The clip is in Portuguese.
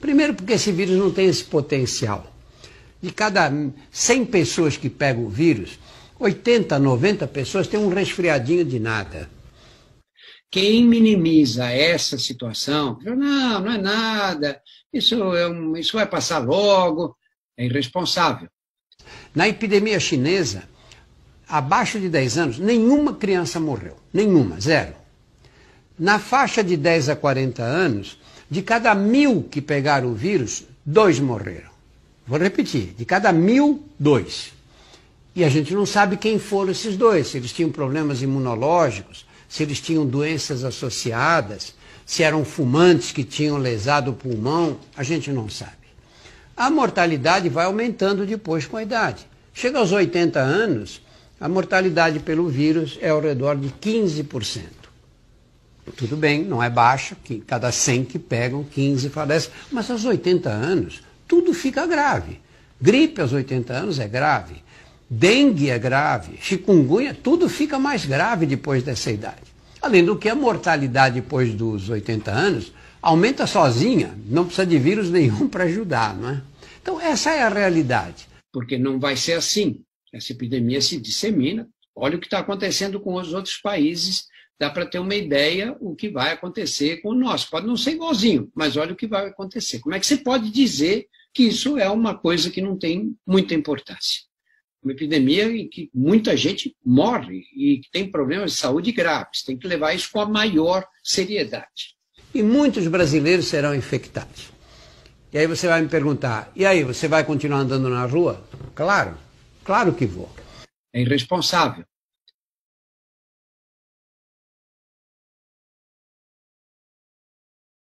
Primeiro porque esse vírus não tem esse potencial. De cada 100 pessoas que pegam o vírus, 80, 90 pessoas têm um resfriadinho de nada. Quem minimiza essa situação, não, não é nada, isso vai passar logo, é irresponsável. Na epidemia chinesa, abaixo de 10 anos, nenhuma criança morreu. Nenhuma, zero. Na faixa de 10 a 40 anos, de cada 1000 que pegaram o vírus, 2 morreram. Vou repetir, de cada 1000, 2. E a gente não sabe quem foram esses 2, se eles tinham problemas imunológicos, se eles tinham doenças associadas, se eram fumantes que tinham lesado o pulmão, a gente não sabe. A mortalidade vai aumentando depois com a idade. Chega aos 80 anos, a mortalidade pelo vírus é ao redor de 15%. Tudo bem, não é baixa, que cada 100 que pegam, 15 falecem, mas aos 80 anos, tudo fica grave. Gripe aos 80 anos é grave. Dengue é grave, chikungunya, tudo fica mais grave depois dessa idade. Além do que a mortalidade depois dos 80 anos aumenta sozinha, não precisa de vírus nenhum para ajudar, não é? Então essa é a realidade. Porque não vai ser assim. Essa epidemia se dissemina. Olha o que está acontecendo com os outros países, dá para ter uma ideia o que vai acontecer com o nosso. Pode não ser igualzinho, mas olha o que vai acontecer. Como é que você pode dizer que isso é uma coisa que não tem muita importância? Uma epidemia em que muita gente morre e tem problemas de saúde graves. Tem que levar isso com a maior seriedade. E muitos brasileiros serão infectados. E aí você vai me perguntar, e aí, você vai continuar andando na rua? Claro, claro que vou. É irresponsável.